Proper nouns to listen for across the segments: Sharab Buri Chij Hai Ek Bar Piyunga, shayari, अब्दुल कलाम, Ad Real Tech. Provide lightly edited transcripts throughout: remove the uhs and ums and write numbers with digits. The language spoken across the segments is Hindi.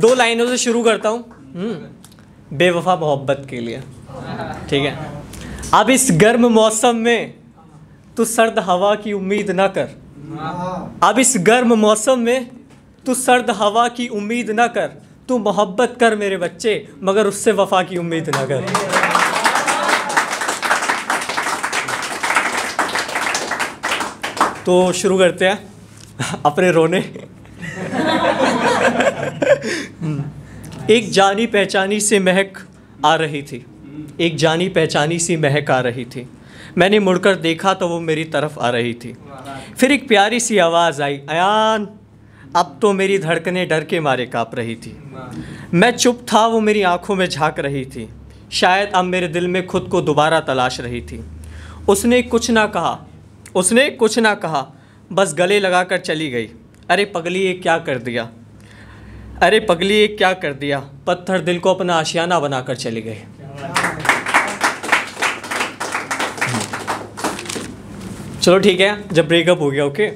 दो लाइनों से शुरू करता हूँ, बेवफा मोहब्बत के लिए। ठीक है, अब इस गर्म मौसम में तू सर्द हवा की उम्मीद ना कर, अब इस गर्म मौसम में तू सर्द हवा की उम्मीद ना कर, तू मोहब्बत कर मेरे बच्चे मगर उससे वफा की उम्मीद ना कर। तो शुरू करते हैं अपने रोने। एक जानी पहचानी सी महक आ रही थी, एक जानी पहचानी सी महक आ रही थी, मैंने मुड़कर देखा तो वो मेरी तरफ आ रही थी। फिर एक प्यारी सी आवाज़ आई, अयान। अब तो मेरी धड़कनें डर के मारे काँप रही थी, मैं चुप था, वो मेरी आंखों में झांक रही थी, शायद अब मेरे दिल में खुद को दोबारा तलाश रही थी। उसने कुछ ना कहा, उसने कुछ ना कहा, बस गले लगाकर चली गई। अरे पगली ये क्या कर दिया, अरे पगली ये क्या कर दिया, पत्थर दिल को अपना आशियाना बनाकर चली गई। चलो ठीक है, जब ब्रेकअप हो गया ओके।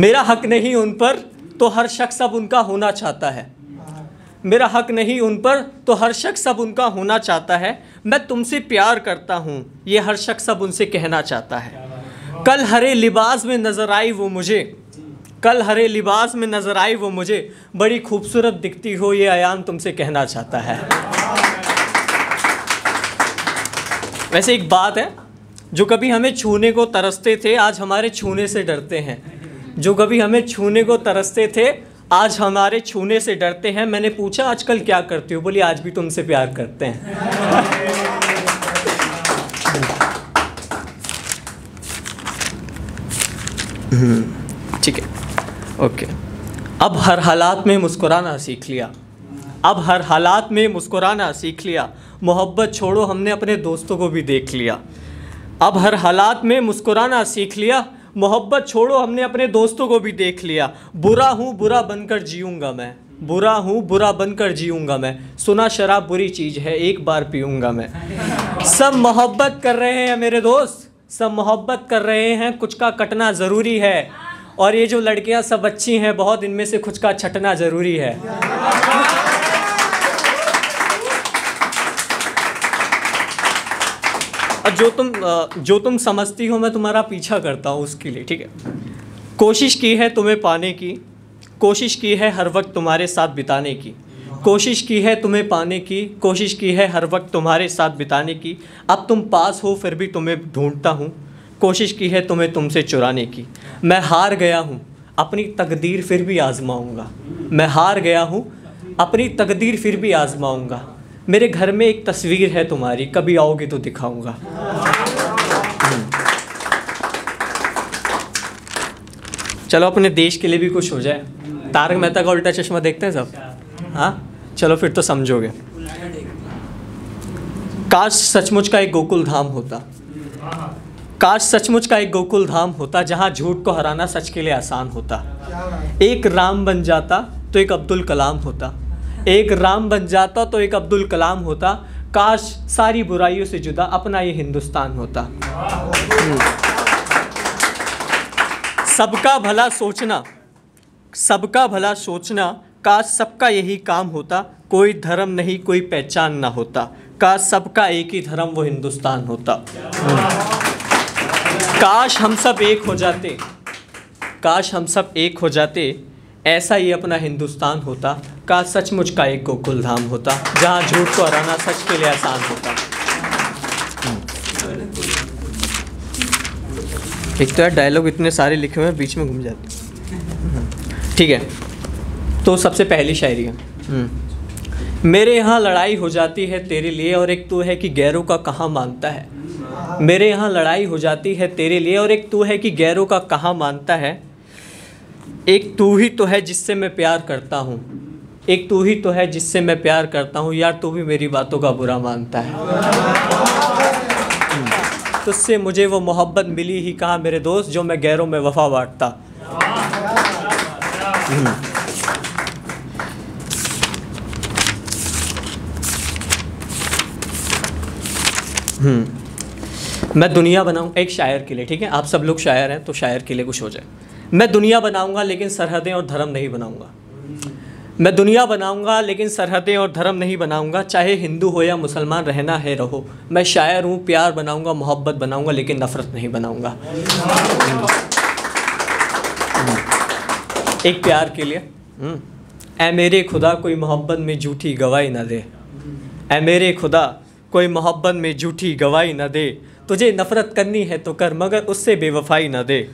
मेरा हक नहीं उन पर तो हर शख्स अब उनका होना चाहता है, मेरा हक नहीं उन पर तो हर शख्स अब उनका होना चाहता है, मैं तुमसे प्यार करता हूँ ये हर शख्स अब उनसे कहना चाहता है। कल हरे लिबास में नज़र आई वो मुझे, कल हरे लिबास में नज़र आई वो मुझे, बड़ी खूबसूरत दिखती हो ये अयान तुमसे कहना चाहता है। वैसे एक बात है, जो कभी हमें छूने को तरसते थे आज हमारे छूने से डरते हैं, जो कभी हमें छूने को तरसते थे आज हमारे छूने से डरते हैं। मैंने पूछा आजकल क्या करते हो, बोली आज भी तुमसे प्यार करते हैं। ठीक है ओके। अब हर हालात में मुस्कुराना सीख लिया, अब हर हालात में मुस्कुराना सीख लिया, मोहब्बत छोड़ो हमने अपने दोस्तों को भी देख लिया। अब हर हालात में मुस्कुराना सीख लिया, मोहब्बत छोड़ो हमने अपने दोस्तों को भी देख लिया। बुरा हूँ बुरा बनकर जीऊँगा मैं, बुरा हूँ बुरा बनकर जीऊँगा मैं, सुना शराब बुरी चीज़ है एक बार पीऊँगा मैं। सब मोहब्बत कर रहे हैं मेरे दोस्त, सब मोहब्बत कर रहे हैं, कुछ का कटना ज़रूरी है, और ये जो लड़कियाँ सब अच्छी हैं बहुत, इनमें से कुछ का छटना ज़रूरी है। जो तुम समझती हो मैं तुम्हारा पीछा करता हूँ उसके लिए, ठीक है। कोशिश की है तुम्हें पाने की, कोशिश की है हर वक्त तुम्हारे साथ बिताने की, कोशिश की है तुम्हें पाने की, कोशिश की है हर वक्त तुम्हारे साथ बिताने की, अब तुम पास हो फिर भी तुम्हें ढूंढता हूँ, कोशिश की है तुम्हें तुमसे चुराने की। मैं हार गया हूँ अपनी तकदीर फिर भी आजमाऊँगा, मैं हार गया हूँ अपनी तकदीर फिर भी आजमाऊँगा, मेरे घर में एक तस्वीर है तुम्हारी कभी आओगे तो दिखाऊंगा। चलो अपने देश के लिए भी कुछ हो जाए। तारक मेहता का उल्टा चश्मा देखते हैं सब? हाँ चलो फिर तो समझोगे। काश सचमुच का एक गोकुल धाम होता, काश सचमुच का एक गोकुल धाम होता, जहाँ झूठ को हराना सच के लिए आसान होता। एक राम बन जाता तो एक अब्दुल कलाम होता, एक राम बन जाता तो एक अब्दुल कलाम होता, काश सारी बुराइयों से जुदा अपना ये हिंदुस्तान होता। सबका भला सोचना, सबका भला सोचना, काश सबका यही काम होता, कोई धर्म नहीं कोई पहचान ना होता, काश सबका एक ही धर्म वो हिंदुस्तान होता। काश हम सब एक हो जाते, काश हम सब एक हो जाते, ऐसा ही अपना हिंदुस्तान होता, का सचमुच का एक गोकुल धाम होता, जहाँ झूठ को हराना सच के लिए आसान होता। एक तो यार डायलॉग इतने सारे लिखे हुए हैं बीच में घूम जाते। ठीक है, तो सबसे पहली शायरी है, मेरे यहाँ लड़ाई हो जाती है तेरे लिए और एक तू है कि गैरों का कहाँ मानता है, मेरे यहाँ लड़ाई हो जाती है तेरे लिए और एक तू है कि गैरों का कहाँ मानता है, एक तू ही तो है जिससे मैं प्यार करता हूँ, एक तू ही तो है जिससे मैं प्यार करता हूँ, यार तू भी मेरी बातों का बुरा मानता है, तुझसे मुझे वो मोहब्बत मिली ही कहाँ मेरे दोस्त, जो मैं गैरों में वफा बांटता। मैं दुनिया बनाऊँ एक शायर के लिए, ठीक है आप सब लोग शायर हैं तो शायर के लिए कुछ हो जाए। मैं दुनिया बनाऊंगा लेकिन सरहदें और धर्म नहीं बनाऊंगा, मैं दुनिया बनाऊंगा लेकिन सरहदें और धर्म नहीं बनाऊंगा, चाहे हिंदू हो या मुसलमान, रहना है रहो। मैं शायर हूँ, प्यार बनाऊंगा, मोहब्बत बनाऊंगा, लेकिन नफ़रत नहीं बनाऊंगा। एक प्यार के लिए, ऐ मेरे खुदा कोई मोहब्बत में झूठी गवाही ना दे, ऐ मेरे खुदा कोई मोहब्बत में झूठी गवाही ना दे, तुझे नफ़रत करनी है तो कर मगर उससे बेवफाई ना दे।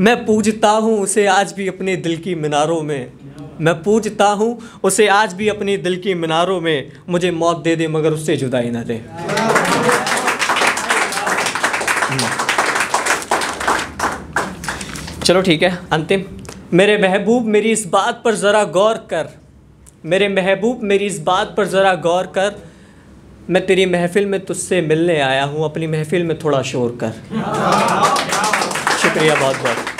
मैं पूजता हूँ उसे आज भी अपने दिल की मीनारों में, मैं पूजता हूँ उसे आज भी अपने दिल की मीनारों में, मुझे मौत दे दे मगर उससे जुदाई ना दे। चलो ठीक है, अंतिम। मेरे महबूब मेरी इस बात पर ज़रा गौर कर, मेरे महबूब मेरी इस बात पर ज़रा गौर कर, मैं तेरी महफ़िल में तुझसे मिलने आया हूँ, अपनी महफ़िल में थोड़ा शोर कर। शुक्रिया बहुत बहुत।